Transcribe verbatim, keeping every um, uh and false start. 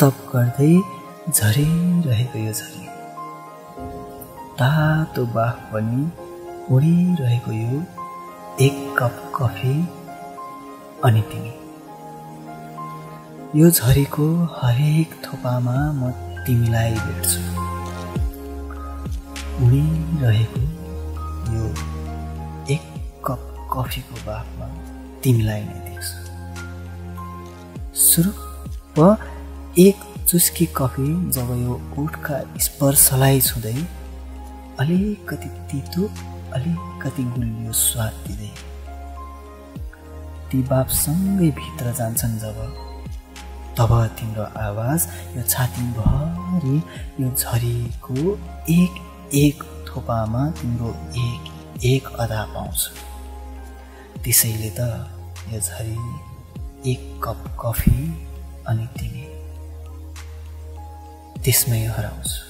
तप गर्दै झरिरहेको यो झरी, तातो बाफ पनि उडिरहेको यो एक कप कफी अनि तिमी। यो झरीको हरेक थोपामा म तिमीलाई भेट्छु, उडिरहेको यो एक कप कफीको बाफमा तिमीलाई नै देख्छु। सुरुप एक चुस्की कफी जब यो ओठका स्पर्शलाई छुँदै अलिकति तीतो अलिकति गुलियो स्वाद दिँदै ती बापसँगै भित्र जान्छन् जब, तब तिम्रो आवाज यो छातीभरि यो झरीको एक एक थोपामा तिम्रो एक एक अदा पाउँछ। त्यसैले त यो झरी एक कप कफी अनि तिमी त्यसमै हराउँछ।